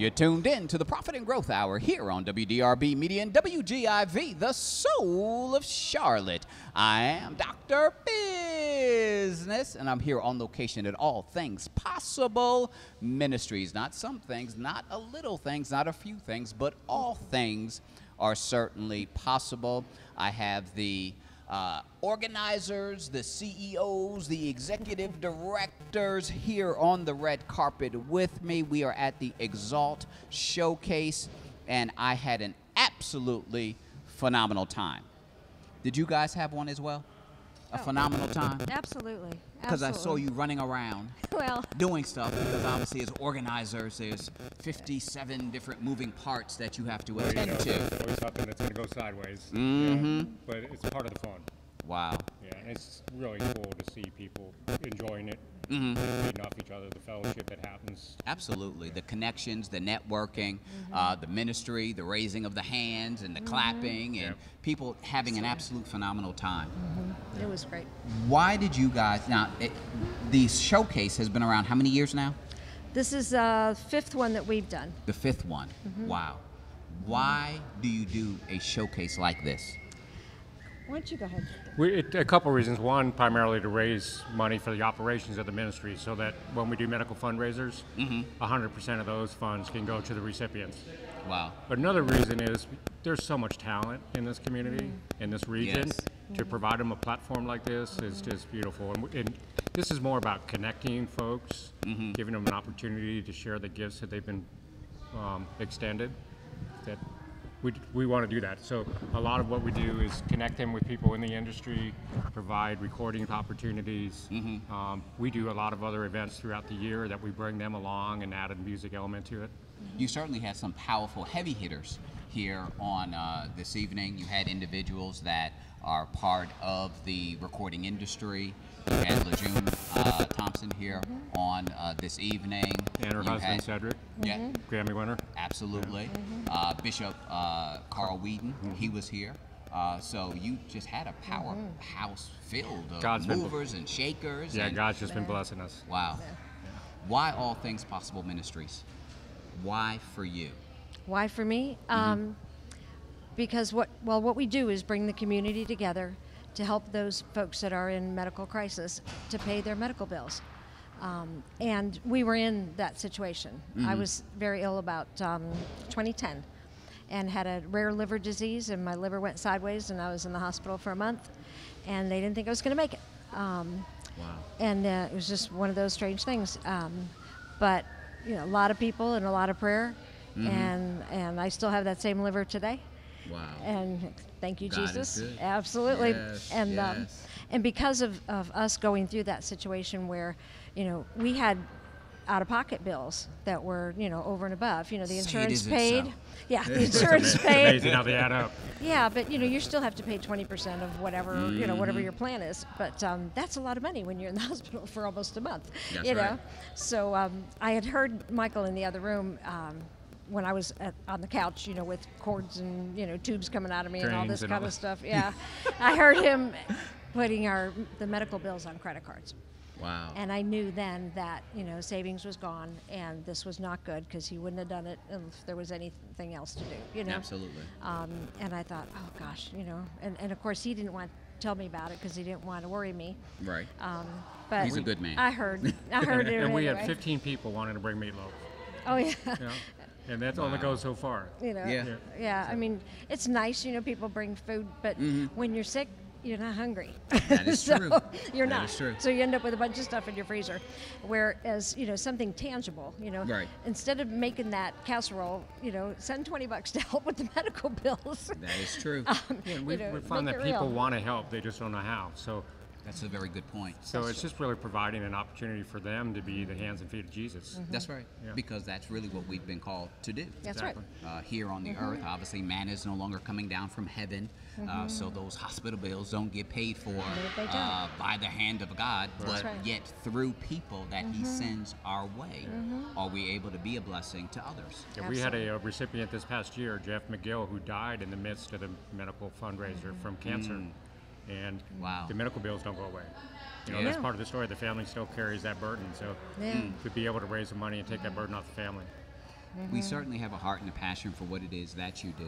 You're tuned in to the Profit and Growth Hour here on WDRB Media and WGIV, the soul of Charlotte. I am Dr. Bizness, and I'm here on location at All Things Possible Ministries. Not some things, not a little things, not a few things, but all things are certainly possible. I have the organizers, the CEOs, the executive directors here on the red carpet with me. We are at the Exalt Showcase, and I had an absolutely phenomenal time. Did you guys have one as well? A phenomenal time? Absolutely. Because I saw you running around doing stuff, because obviously as organizers, there's 57 different moving parts that you have to attend to. Always something that's going to go sideways. Mm-hmm. Yeah, but it's part of the fun. Wow. Yeah, and it's really cool to see people enjoying it, mm-hmm. feeding off each other, the fellowship that happens. Absolutely. Yeah. The connections, the networking, mm-hmm. The ministry, the raising of the hands, and the mm-hmm. clapping, and people having an absolute phenomenal time. Mm-hmm. It was great. Why did you guys, now, the showcase has been around how many years now? This is the fifth one that we've done. The fifth one. Mm-hmm. Wow. Why do you do a showcase like this? Why don't you go ahead? A couple reasons. One, primarily to raise money for the operations of the ministry, so that when we do medical fundraisers, 100% of those funds can go to the recipients. Wow. But another reason is there's so much talent in this community, in this region. Yes. To provide them a platform like this is just beautiful. And this is more about connecting folks, giving them an opportunity to share the gifts that they've been extended. That we want to do that. So a lot of what we do is connect them with people in the industry, provide recording opportunities. Mm-hmm. We do a lot of other events throughout the year that we bring them along and add a music element to it. You certainly had some powerful heavy hitters here on this evening. You had individuals that are part of the recording industry. You had Lejeune Thompson here on this evening. And her husband, Cedric. Yeah. Grammy winner. Absolutely. Yeah. Bishop Carl Whedon, he was here. So you just had a powerhouse filled of movers and shakers. Yeah, and God's just been blessing us. Wow. Yeah. Why All Things Possible Ministries? Why for you? Why for me? Because what we do is bring the community together to help those folks that are in medical crisis to pay their medical bills. And we were in that situation. I was very ill about 2010 and had a rare liver disease, and my liver went sideways, and I was in the hospital for a month, and they didn't think I was going to make it. Wow. And it was just one of those strange things. But you know, a lot of people and a lot of prayer, and I still have that same liver today. Wow. And thank you, God, Jesus. Absolutely. Yes, and and because of us going through that situation where, you know, we had out-of-pocket bills that were, you know, over and above. You know, the insurance paid. So. Yeah, the insurance paid. Amazing how they add up. Yeah, but you know, you still have to pay 20% of whatever you know, whatever your plan is. But that's a lot of money when you're in the hospital for almost a month. That's right. So I had heard Michael in the other room when I was on the couch, you know, with cords and you know tubes coming out of me and all this kind of stuff. Yeah, I heard him putting the medical bills on credit cards. Wow. And I knew then that, you know, savings was gone and this was not good, because he wouldn't have done it if there was anything else to do, you know? Absolutely. And I thought, oh gosh, you know, and of course he didn't want to tell me about it because he didn't want to worry me. Right. But he's a good man. I heard it. And we had 15 people wanting to bring meatloaf. Oh yeah. Yeah. And that's only goes so far. You know, yeah, I mean, it's nice, you know, people bring food, but when you're sick, you're not hungry. That is so true. You're not. That is true. So you end up with a bunch of stuff in your freezer, whereas you know something tangible. You know, instead of making that casserole, you know, send $20 to help with the medical bills. That is true. Yeah, we find that people want to help, they just don't know how. So that's a very good point. So that's just really providing an opportunity for them to be the hands and feet of Jesus. That's right. Yeah. Because that's really what we've been called to do. That's right. Here on the earth, obviously, man is no longer coming down from heaven. So those hospital bills don't get paid for by the hand of God, but yet through people that He sends our way, are we able to be a blessing to others? Yeah, we had a recipient this past year, Jeff McGill, who died in the midst of the medical fundraiser from cancer. And the medical bills don't go away. You know, that's part of the story. The family still carries that burden. So to be able to raise the money and take that burden off the family. We certainly have a heart and a passion for what it is that you do.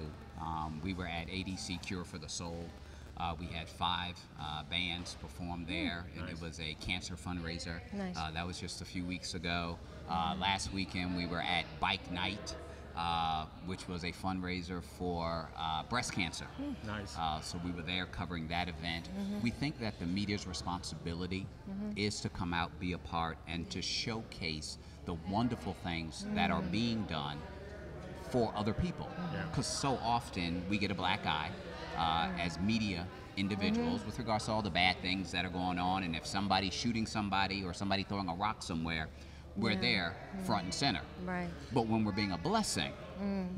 We were at ADC Cure for the Soul. We had five bands perform there, and it was a cancer fundraiser. That was just a few weeks ago. Last weekend we were at Bike Night, which was a fundraiser for breast cancer. So we were there covering that event. We think that the media's responsibility is to come out, be a part, and to showcase the wonderful things that are being done for other people. Because so often we get a black eye as media individuals with regards to all the bad things that are going on, and if somebody's shooting somebody or somebody throwing a rock somewhere, we're there front and center. But when we're being a blessing,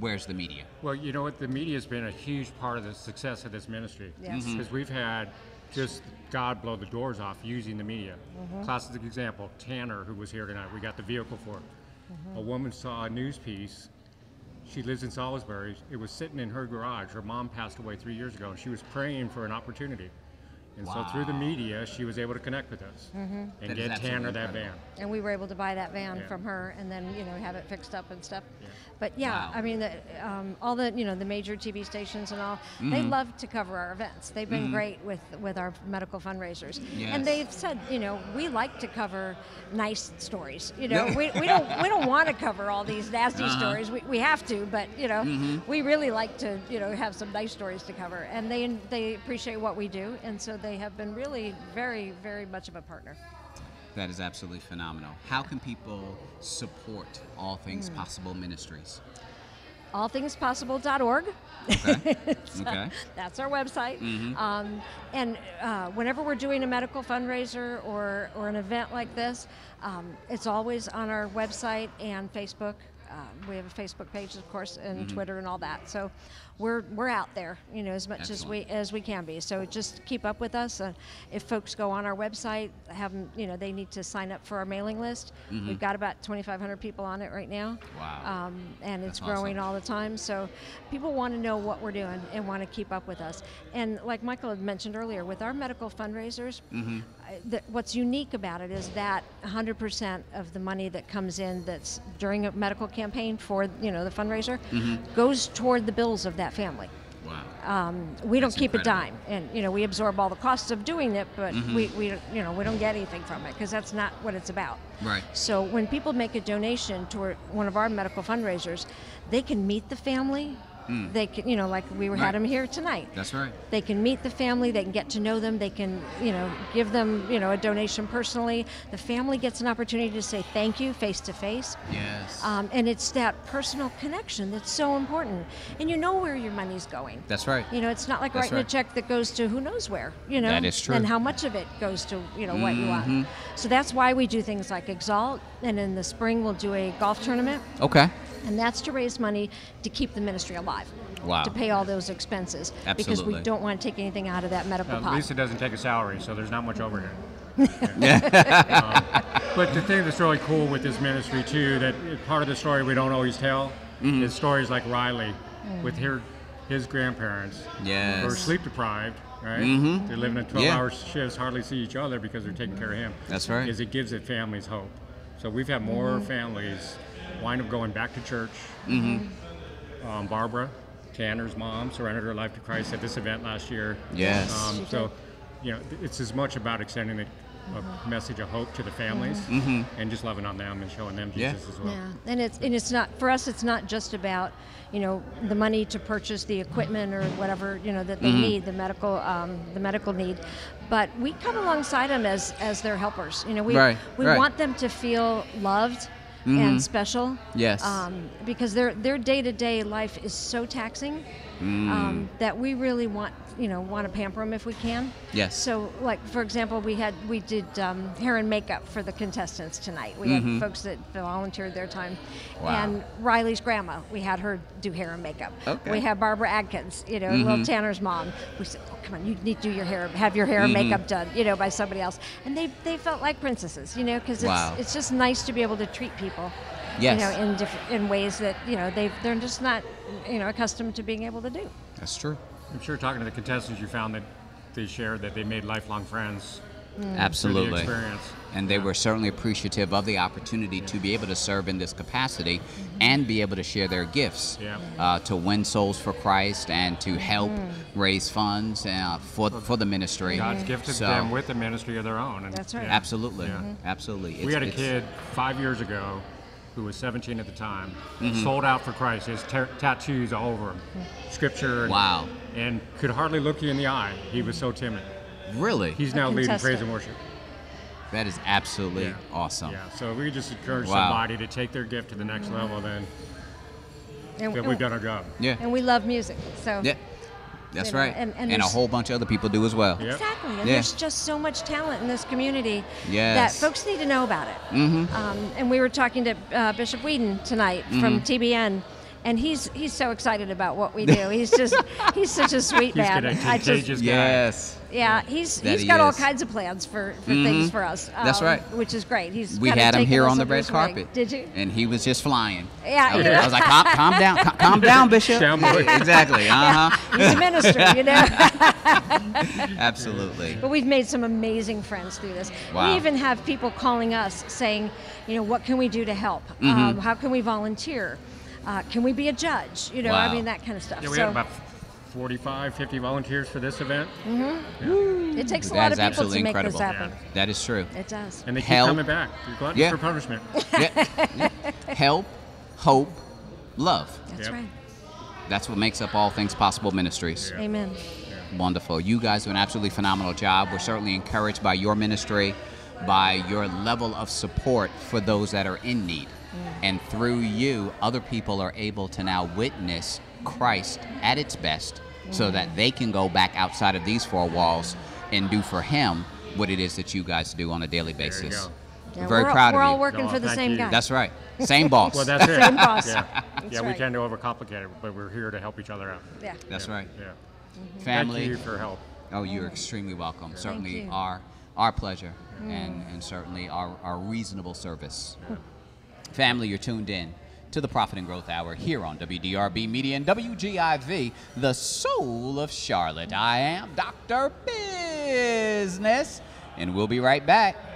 where's the media? Well, you know what, the media has been a huge part of the success of this ministry, because we've had just God blow the doors off using the media. Classic example, Tanner, who was here tonight, we got the vehicle for it. A woman saw a news piece. She lives in Salisbury. It was sitting in her garage. Her mom passed away 3 years ago, and she was praying for an opportunity. And so through the media, she was able to connect with us and get Tanner that van. And we were able to buy that van from her, and then, you know, have it fixed up and stuff. But I mean, all the, you know, the major TV stations and all, they love to cover our events. They've been great with our medical fundraisers. And they've said, you know, we like to cover nice stories. You know, we don't want to cover all these nasty stories. We have to, but you know, we really like to, you know, have some nice stories to cover. And they appreciate what we do, and so they have been really very, very much of a partner. That is absolutely phenomenal. How can people support All Things Possible Ministries? Allthingspossible.org. Okay. That's our website. And whenever we're doing a medical fundraiser or an event like this, it's always on our website and Facebook. We have a Facebook page, of course, and Twitter and all that. So we're out there, you know, as much as we can be. So just keep up with us. If folks go on our website, have them, you know, they need to sign up for our mailing list. We've got about 2,500 people on it right now. Wow. And that's growing all the time. So people want to know what we're doing and want to keep up with us. And like Michael had mentioned earlier, with our medical fundraisers, what's unique about it is that 100% of the money that comes in that's during a medical campaign for, you know, the fundraiser goes toward the bills of that family. We don't keep a dime, and you know, we absorb all the costs of doing it, but we don't get anything from it, because that's not what it's about. So when people make a donation toward one of our medical fundraisers, they can meet the family. They can, you know, like we had them here tonight. They can meet the family, they can get to know them, they can, you know, give them, you know, a donation personally. The family gets an opportunity to say thank you face to face. And it's that personal connection that's so important. And you know where your money's going. You know, it's not like writing a check that goes to who knows where, you know. And how much of it goes to, you know, what you want. So that's why we do things like Exalt, and in the spring we'll do a golf tournament. And that's to raise money to keep the ministry alive, to pay all those expenses, because we don't want to take anything out of that medical pot. Lisa doesn't take a salary, so there's not much overhead. But the thing that's really cool with this ministry, too, that part of the story we don't always tell is stories like Riley with his grandparents who are sleep-deprived. They're living in 12-hour shifts, hardly see each other because they're taking care of him. Because it gives the families hope. So we've had more families wind up going back to church. Barbara, Tanner's mom, surrendered her life to Christ at this event last year. So, you know, it's as much about extending a message of hope to the families and just loving on them and showing them Jesus as well. And it's not, for us, it's not just about, you know, the money to purchase the equipment or whatever, you know, that they need, the medical need, but we come alongside them as their helpers. You know, we want them to feel loved and special, because their day-to-day life is so taxing that we really want to pamper them if we can. So, like for example, we did hair and makeup for the contestants tonight. We had folks that volunteered their time, and Riley's grandma, we had her do hair and makeup. We had Barbara Adkins, you know, little Tanner's mom. We said, "Oh, come on, you need to have your hair and makeup done, you know, by somebody else." And they felt like princesses, you know, because it's just nice to be able to treat people. You know, in ways that, you know, they're just not, you know, accustomed to being able to do. That's true. I'm sure talking to the contestants, you found that they shared that they made lifelong friends Absolutely. And they were certainly appreciative of the opportunity to be able to serve in this capacity and be able to share their gifts to win souls for Christ and to help raise funds for the ministry. God's gifted them with a ministry of their own. And that's right. Yeah. Absolutely. Yeah. Absolutely. We had a kid 5 years ago who was 17 at the time, sold out for Christ, his tattoos all over him, scripture, and could hardly look you in the eye. He was so timid. Really? He's now leading praise and worship. That is absolutely awesome. Yeah, so we just encourage somebody to take their gift to the next level, then we've done our job. Yeah. And we love music, so. Yeah, that's right. Know, and a whole bunch of other people do as well. Yep. Exactly, and there's just so much talent in this community that folks need to know about it. And we were talking to Bishop Whedon tonight from TBN. And he's so excited about what we do. He's just he's such a sweet man. He's got all kinds of plans for things for us. That's right. Which is great. We had him here on the red carpet. Did you? And he was just flying. Yeah. I was like, calm down, calm down, Bishop. Exactly. He's a minister, you know. Absolutely. But we've made some amazing friends through this. Wow. We even have people calling us saying, you know, what can we do to help? How can we volunteer? Can we be a judge? You know, I mean, that kind of stuff. Yeah, we had about 45, 50 volunteers for this event. It takes a lot of people to make this happen. Yeah. That is true. It does. And they keep coming back. You're glutton for punishment. Help, hope, love. That's right. That's what makes up All Things Possible Ministries. Yeah. Amen. Yeah. Wonderful. You guys do an absolutely phenomenal job. We're certainly encouraged by your ministry, by your level of support for those that are in need. And through you, other people are able to now witness Christ at its best so that they can go back outside of these four walls and do for him what it is that you guys do on a daily basis. Yeah, very proud of you. We're all working for the same guy. That's right. Same boss. Well, that's it. Same boss. Yeah, we tend to overcomplicate it, but we're here to help each other out. Yeah. That's right. Yeah. Family. Thank you for help. Oh, you're extremely welcome. Yeah. Certainly our pleasure and certainly our reasonable service. Yeah. Family, you're tuned in to the Profit and Growth Hour here on WDRB Media and WGIV, the soul of Charlotte. I am Dr. Bizness, and we'll be right back.